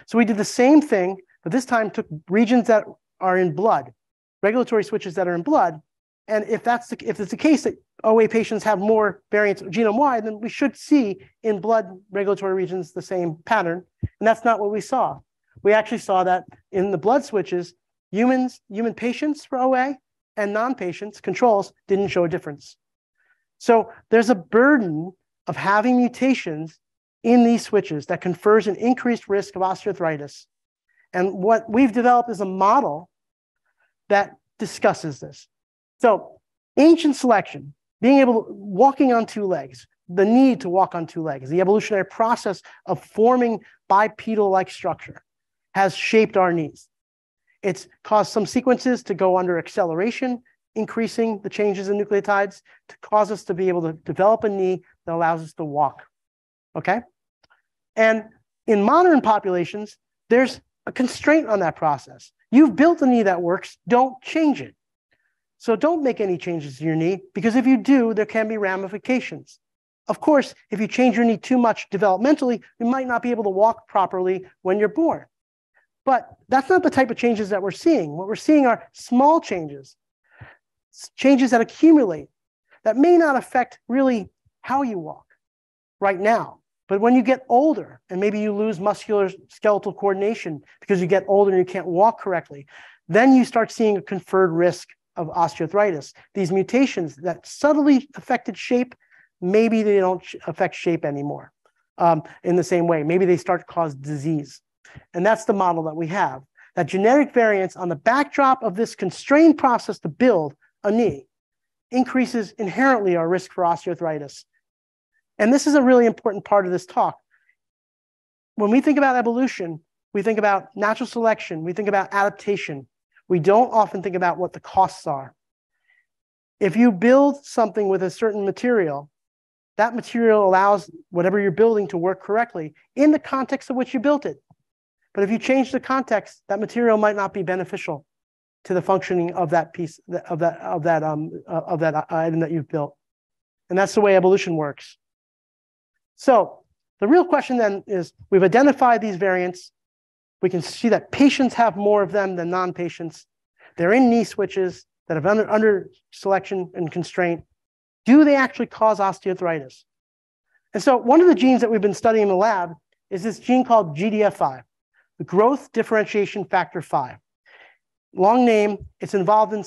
So we did the same thing, but this time took regions that are in blood, regulatory switches that are in blood. And if that's the, if it's the case that O A patients have more variants genome-wide, then we should see in blood regulatory regions the same pattern. And that's not what we saw. We actually saw that in the blood switches, humans, human patients for O A and non-patients, controls, didn't show a difference. So there's a burden of having mutations in these switches that confers an increased risk of osteoarthritis. And what we've developed is a model that discusses this. So ancient selection, being able to, walking on two legs, the need to walk on two legs, the evolutionary process of forming bipedal-like structure has shaped our knees. It's caused some sequences to go under acceleration, increasing the changes in nucleotides to cause us to be able to develop a knee that allows us to walk, okay? And in modern populations, there's a constraint on that process. You've built a knee that works, don't change it. So don't make any changes to your knee, because if you do, there can be ramifications. Of course, if you change your knee too much developmentally, you might not be able to walk properly when you're born. But that's not the type of changes that we're seeing. What we're seeing are small changes, changes that accumulate, that may not affect really how you walk right now. But when you get older, and maybe you lose muscular skeletal coordination because you get older and you can't walk correctly, then you start seeing a conferred risk of osteoarthritis. These mutations that subtly affected shape, maybe they don't affect shape anymore um, in the same way. Maybe they start to cause disease. And that's the model that we have, that genetic variance on the backdrop of this constrained process to build a knee increases inherently our risk for osteoarthritis. And this is a really important part of this talk. When we think about evolution, we think about natural selection, we think about adaptation. We don't often think about what the costs are. If you build something with a certain material, that material allows whatever you're building to work correctly in the context of which you built it. But if you change the context, that material might not be beneficial to the functioning of that piece, of that, of that, um, of that item that you've built. And that's the way evolution works. So the real question then is, we've identified these variants. We can see that patients have more of them than non-patients. They're in knee switches that have under, under selection and constraint. Do they actually cause osteoarthritis? And so one of the genes that we've been studying in the lab is this gene called G D F five, the growth differentiation factor five. Long name, it's involved in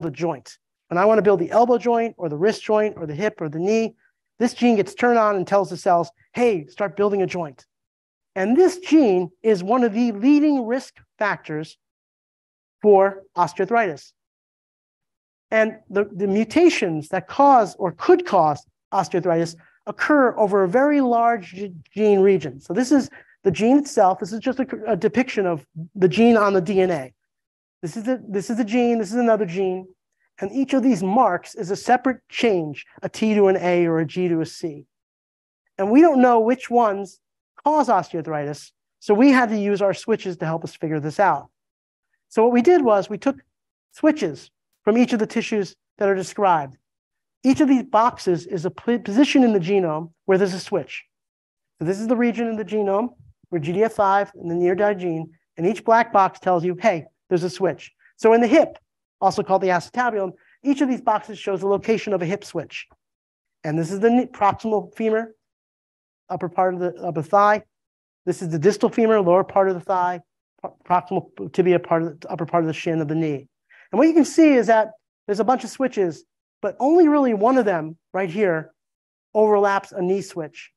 the joint. When I want to build the elbow joint or the wrist joint or the hip or the knee, this gene gets turned on and tells the cells, hey, start building a joint. And this gene is one of the leading risk factors for osteoarthritis. And the, the mutations that cause or could cause osteoarthritis occur over a very large gene region. So this is the gene itself. This is just a, a depiction of the gene on the D N A. This is the, this is the gene, this is another gene. And each of these marks is a separate change, a T to an A or a G to a C. And we don't know which ones cause osteoarthritis. So we had to use our switches to help us figure this out. So what we did was we took switches from each of the tissues that are described. Each of these boxes is a position in the genome where there's a switch. So this is the region in the genome where G D F five and the near-di gene, and each black box tells you, hey, there's a switch. So in the hip, also called the acetabulum, each of these boxes shows the location of a hip switch. And this is the proximal femur, upper part of the upper thigh. This is the distal femur, lower part of the thigh, proximal tibia, part of the upper part of the shin of the knee. And what you can see is that there's a bunch of switches, but only really one of them right here overlaps a knee switch.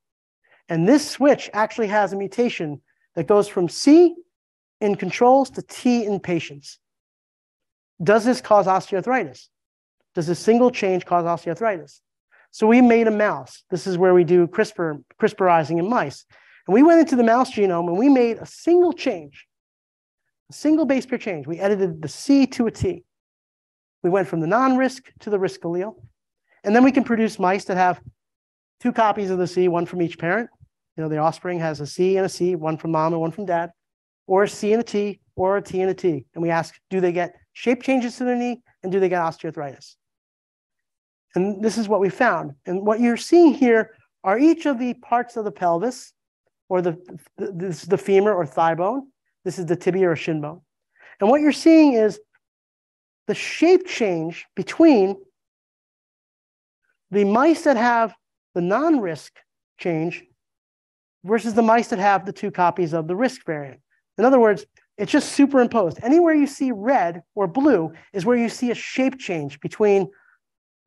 And this switch actually has a mutation that goes from C in controls to T in patients. Does this cause osteoarthritis? Does a single change cause osteoarthritis? So we made a mouse. This is where we do CRISPR, CRISPRizing in mice. And we went into the mouse genome and we made a single change, a single base pair change. We edited the C to a T. We went from the non-risk to the risk allele. And then we can produce mice that have two copies of the C, one from each parent. You know, the offspring has a C and a C, one from mom and one from dad, or a C and a T, or a T and a T. And we ask, do they get shape changes to their knee and do they get osteoarthritis? And this is what we found. And what you're seeing here are each of the parts of the pelvis, or the, this is the femur or thigh bone. This is the tibia or shin bone. And what you're seeing is the shape change between the mice that have the non-risk change versus the mice that have the two copies of the risk variant. In other words, it's just superimposed. Anywhere you see red or blue is where you see a shape change between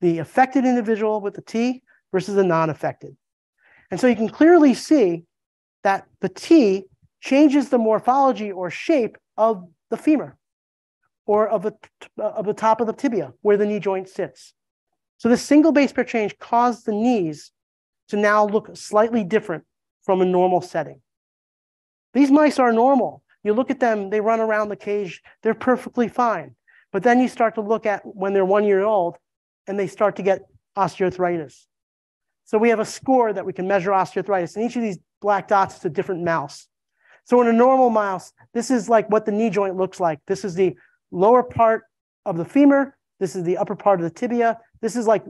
the affected individual with the T versus the non-affected. And so you can clearly see that the T changes the morphology or shape of the femur or of the, of the top of the tibia where the knee joint sits. So this single base pair change caused the knees to now look slightly different from a normal setting. These mice are normal. You look at them, they run around the cage, they're perfectly fine. But then you start to look at when they're one year old and they start to get osteoarthritis. So we have a score that we can measure osteoarthritis, and each of these black dots is a different mouse. So in a normal mouse, this is like what the knee joint looks like. This is the lower part of the femur. This is the upper part of the tibia. This is like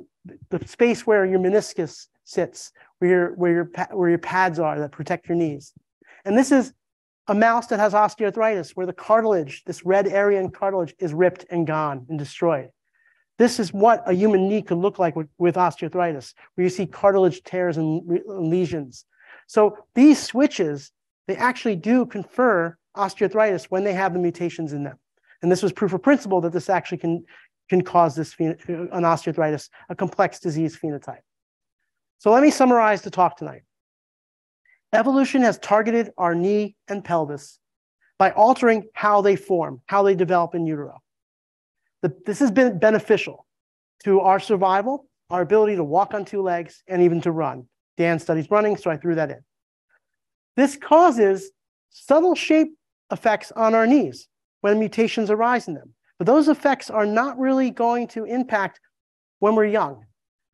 the space where your meniscus sits, where your, where your, where your pads are that protect your knees. And this is a mouse that has osteoarthritis, where the cartilage, this red area in cartilage, is ripped and gone and destroyed. This is what a human knee could look like with, with osteoarthritis, where you see cartilage tears and lesions. So these switches, they actually do confer osteoarthritis when they have the mutations in them. And this was proof of principle that this actually can, can cause this an osteoarthritis, a complex disease phenotype. So let me summarize the talk tonight. Evolution has targeted our knee and pelvis by altering how they form, how they develop in utero. This has been beneficial to our survival, our ability to walk on two legs, and even to run. Dan studies running, so I threw that in. This causes subtle shape effects on our knees when mutations arise in them. But those effects are not really going to impact when we're young.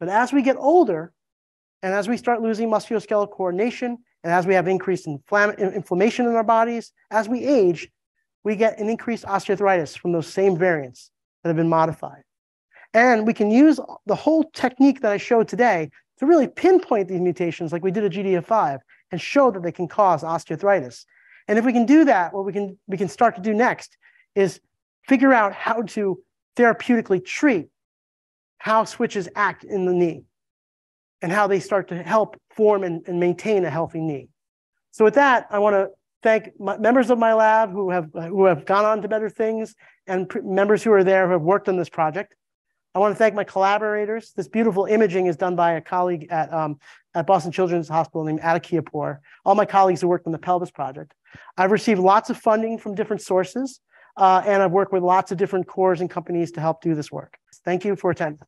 But as we get older, and as we start losing musculoskeletal coordination, and as we have increased inflammation in our bodies, as we age, we get an increased osteoarthritis from those same variants that have been modified. And we can use the whole technique that I showed today to really pinpoint these mutations like we did at G D F five and show that they can cause osteoarthritis. And if we can do that, what we can, we can start to do next is figure out how to therapeutically treat how switches act in the knee and how they start to help form and, and maintain a healthy knee. So with that, I want to thank my, members of my lab who have, who have gone on to better things, and members who are there who have worked on this project. I want to thank my collaborators. This beautiful imaging is done by a colleague at, um, at Boston Children's Hospital named Atikiapur. All my colleagues who worked on the pelvis project. I've received lots of funding from different sources, uh, and I've worked with lots of different cores and companies to help do this work. Thank you for attending.